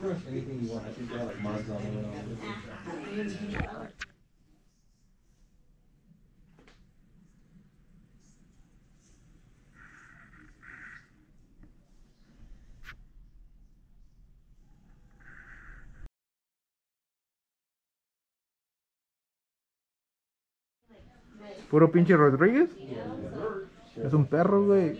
Anything you want. I think they have like Mars on it. ¿Puro pinche Rodríguez? Es un perro, güey.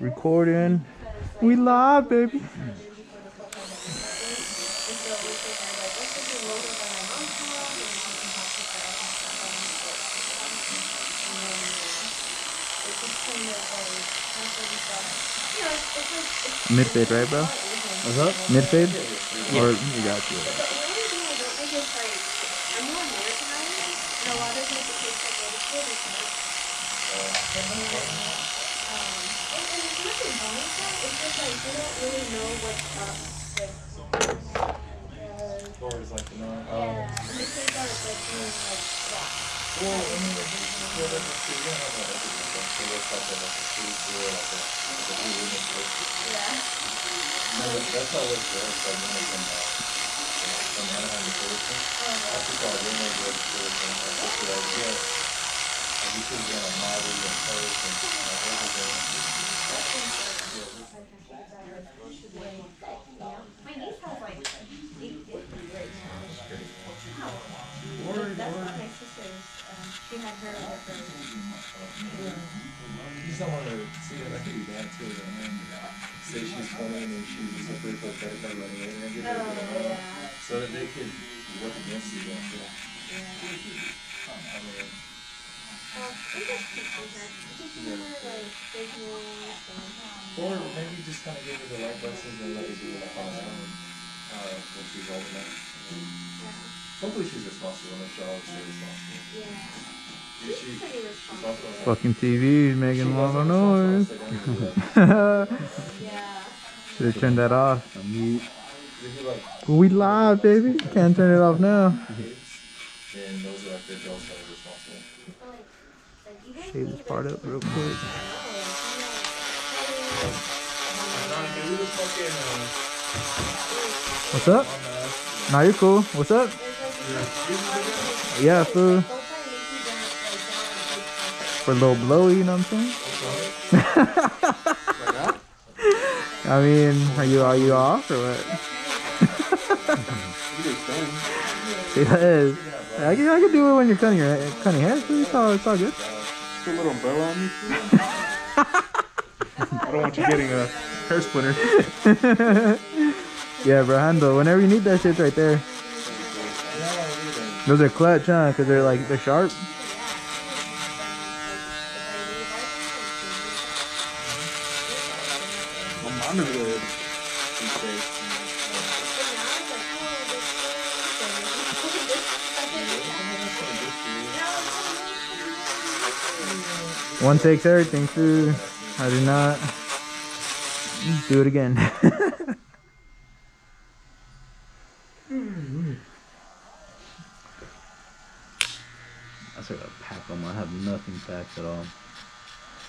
Recording. We live, baby. Mid-fade, right, bro? What's up? Mid-fade? Yeah. Or you got you. Fucking TV is making a lot of noise. Should have turned that off. But we live, baby. Can't turn it off now. Shave this part up real quick. What's up? Nah, you're cool. What's up? Yeah, fool. For a little blowy, you know what I'm saying? I mean, are you off or what? Yes. I can do it when you're cutting your hair. It's all good. Put a little umbrella on me. I don't want you getting a hair splitter. Yeah, bro, handle. Whenever you need that shit, right there. Those are clutch, huh? Cause they're sharp. One takes everything, too. I did not do it again. I sort of pack them. I have nothing packed at all.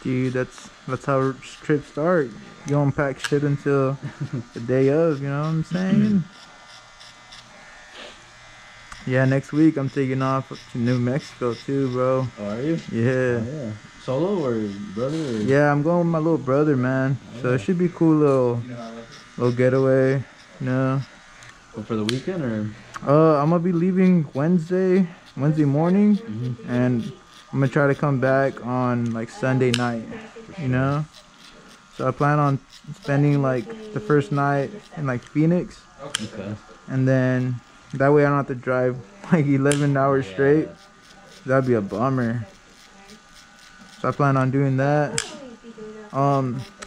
Dude, that's how trips start. You don't pack shit until the day of, you know what I'm saying? Yeah, next week I'm taking off to New Mexico too, bro. Oh, are you? Yeah. Oh, yeah. Solo or brother? Or... Yeah, I'm going with my little brother, man. Oh, so yeah. It should be cool little getaway, you know. Well, for the weekend or? I'm gonna be leaving Wednesday morning, and I'm gonna try to come back on like Sunday night, you know. So I plan on spending like the first night in like Phoenix, okay, and then. That way I don't have to drive like 11 hours straight. That'd be a bummer. So I plan on doing that.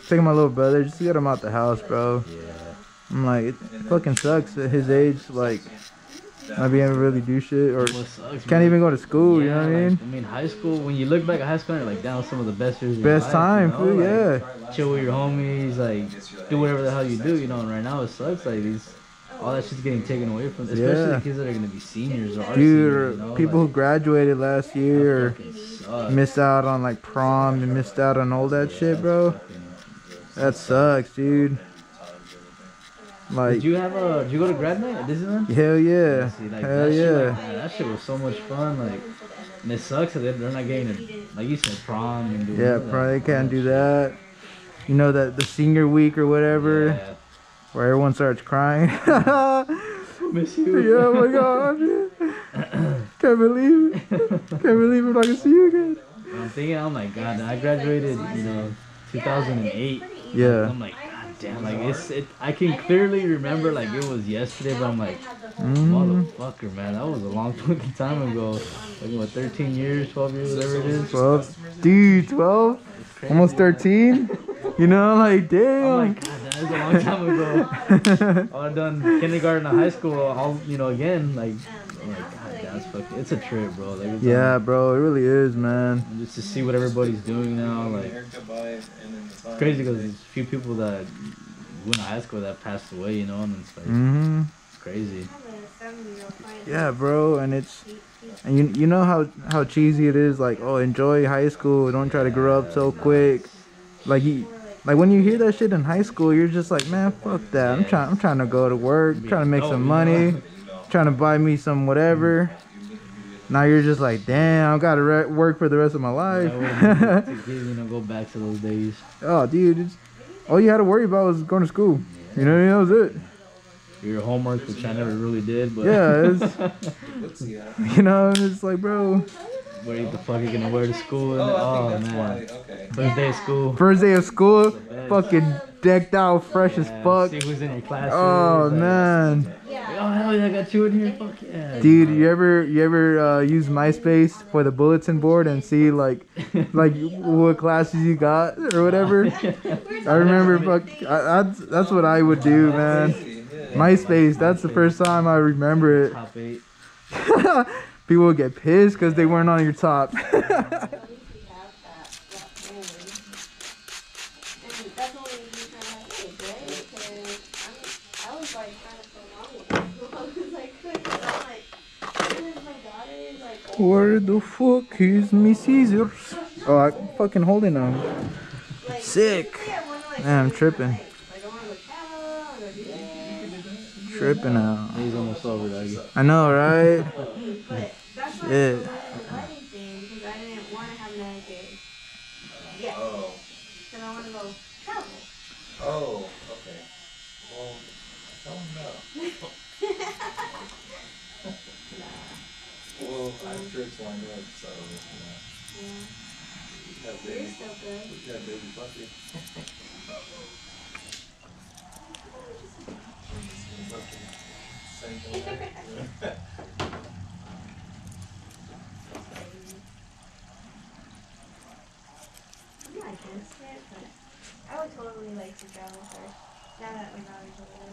Taking my little brother just to get him out the house, bro. I'm like, it fucking sucks at his age, like not being able to really do shit or can't even go to school. You know what I mean? I mean, high school. When you look back at high school, you're like, that was some of the best years. Best time, fool. Yeah. Chill with your homies, like do whatever the hell you do. You know, and right now it sucks, like these. all that shit's getting taken away from them. Especially the kids that are going to be seniors or seniors, you know? People who graduated last year or missed out on like prom and missed out on all that shit, bro. That sucks, dude. Like, did you go to grad night at Disneyland? Hell yeah. See, like, Hell yeah. Like, man, that shit was so much fun. Like, and it sucks that they're not getting a, like you said, prom and do all that. Probably they can't do that. You know, that the senior week or whatever, where everyone starts crying. Miss you. Yeah, oh my god, dude. Can't believe it. Can't believe I'm not gonna see you again. I'm thinking, oh my god, I graduated, you know, 2008. Yeah. I'm like, god damn, like I can clearly remember like it was yesterday, but I'm like, motherfucker, man, that was a long fucking time ago. Like what, 13 years, 12 years, whatever it is. 12, dude, 12, almost 13. You know, like damn. Oh my god, that was a long time ago. All I've done kindergarten and high school, all you know again, like. Oh my god, that's fucking. It's a trip, bro. Like, yeah, bro, it really is, man. Just to see what everybody's doing now, like. It's crazy because there's a few people that went to high school that passed away, you know, and it's like. It's crazy. Yeah, bro, and it's. And you know how cheesy it is, like, oh, enjoy high school. Don't try to grow up so quick. Like like when you hear that shit in high school, you're just like, man, fuck that. I'm trying to go to work, trying to make some money, trying to buy me some whatever. Now you're just like, damn, I gotta work for the rest of my life. You know, go back to those days. Oh, dude, all you had to worry about was going to school. You know what I mean? That was it. Your homework, which I never really did, but you know, it's like, bro. What the fuck are you gonna wear to school? And first day of school. First day of school, fucking decked out, fresh as fuck. See who's in your class. Oh man. Oh hell yeah, I got you in here. Fuck yeah. Dude, you ever use MySpace for the bulletin board and see like what classes you got or whatever? I remember, that's what I would do, man. MySpace. That's the first time I remember it. Top 8. People would get pissed because they weren't on your top. Where the fuck is my scissors? Oh, I'm fucking holding them. Sick. Man, I'm tripping. Tripping out. He's almost over, doggy. I know, right? Yeah. Oh. Oh, okay. Well, I don't know. Well, I'm sure it's lined up, so, you know. Yeah. You're so good. We got baby puppy. I would totally like to travel with her. Now that my daughter's older.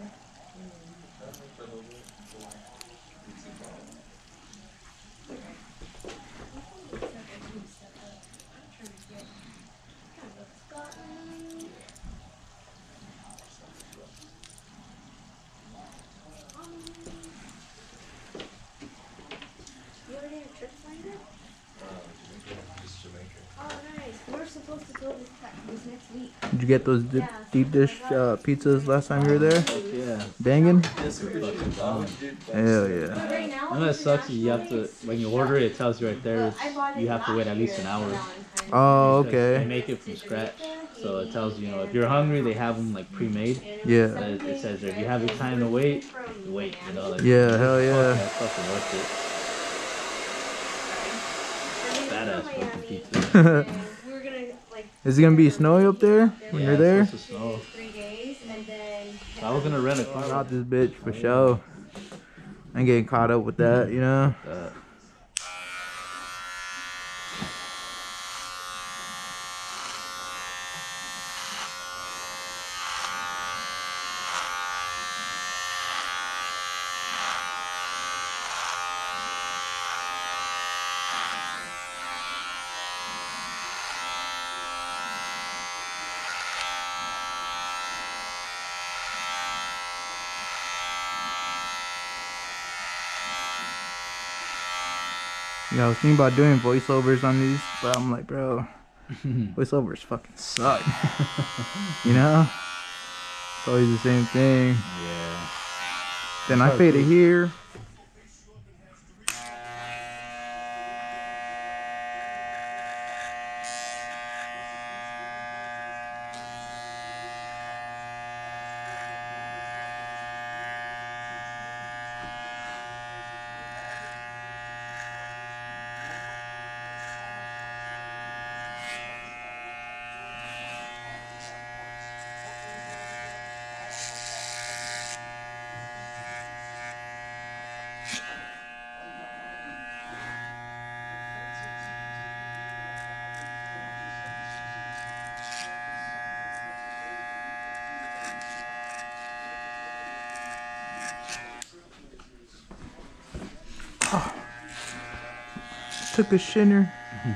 Did you get those deep dish pizzas last time you were there? Yeah. Banging? Hell yeah. I know that sucks. You have to, when you order it, it tells you right there, you have to wait at least an hour. Oh, okay. They make it from scratch. So it tells you, you know, if you're hungry, they have them like pre-made. Yeah. So it says if you have the time to wait, wait. You know, like, yeah, hell yeah. That's fucking worth it. Badass fucking pizza. Is it gonna be snowy up there when you're there? It's supposed to snow. 3 days, and then I was gonna rent a car out this bitch for sure. I'm getting caught up with that, you know. You know, I was thinking about doing voiceovers on these, but I'm like, bro, voiceovers fucking suck. You know? It's always the same thing. Yeah. Then I fade it here. Oh, took a shinner. Cool.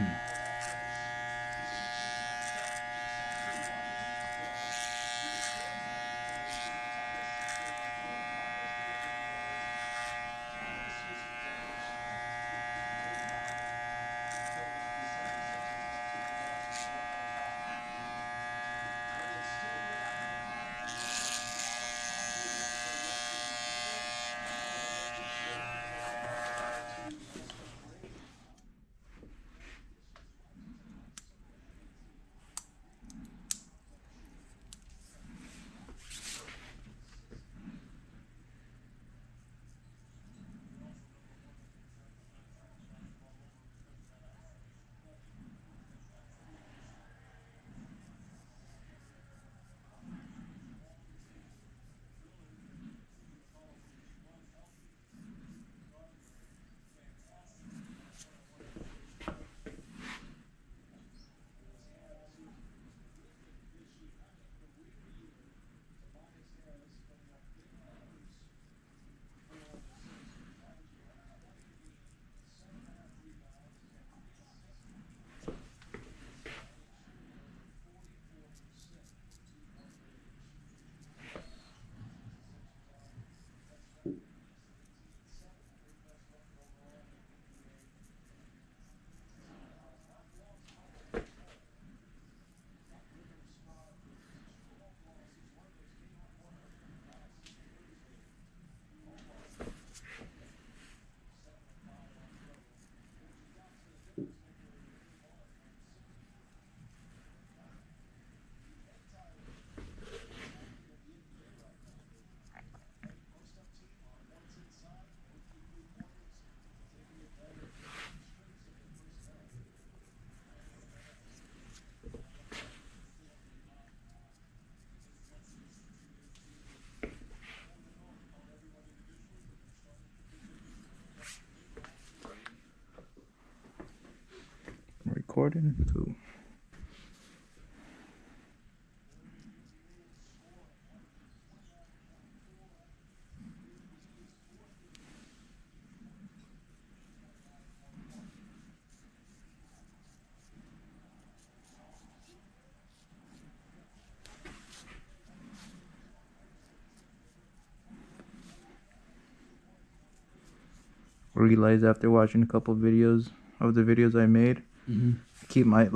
Realized after watching a couple videos of the videos I made. Mm-hmm. Keep my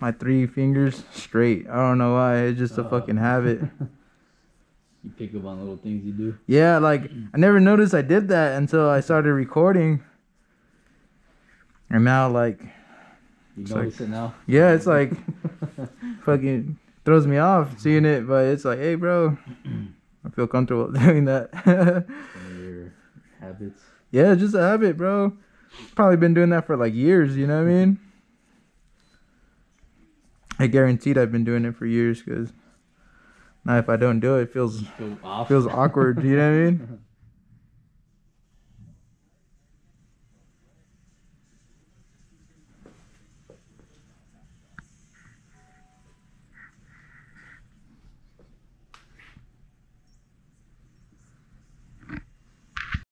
my three fingers straight. I don't know why. It's just a fucking habit. You pick up on little things you do. Yeah, like I never noticed I did that until I started recording. And now you notice it now. Yeah, it's like fucking throws me off seeing it, but it's like, hey, bro, I feel comfortable doing that. Your habits. Yeah, just a habit, bro. Probably been doing that for like years. You know what I mean? I guaranteed I've been doing it for years, because now if I don't do it, it feels awkward, you know what I mean?